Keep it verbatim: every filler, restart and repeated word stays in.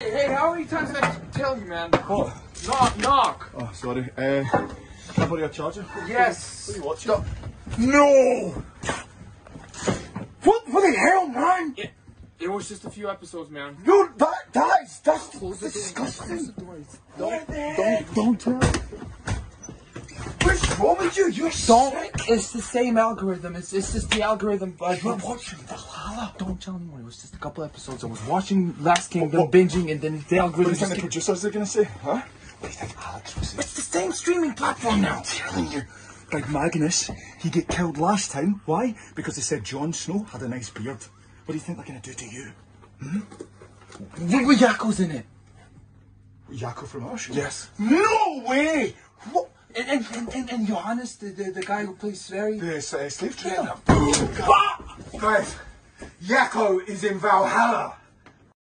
Hey, how many times did I tell you, man? What? Knock, knock. Oh, sorry. Uh, can I borrow your charger? Yes. What are you watching? Stop. No! What, what the hell, man? It, it was just a few episodes, man. No, that, that is, that's close disgusting. The door. Close the door. Don't, don't, don't tell. What's wrong with you? You're don't, sick. It's the same algorithm. It's, it's just the algorithm. But you're watching Valhalla. Don't tell anyone. It was just a couple episodes. I was watching Last Kingdom, what, what, binging, and then the algorithm. What do you think the producers are going to say? Huh? What do you think Alex was saying? It's the same streaming platform now. I'm telling you. Like Magnus, he got killed last time. Why? Because they said Jon Snow had a nice beard. What do you think they're going to do to you? Hmm? What were Jaakko's in it? Jaakko from our show? Yes. No way! What? And, and, and, and Johannes, the, the, the guy who plays Sveri? The uh, Sleif Trenner. What? Guys, Jaakko is in Valhalla.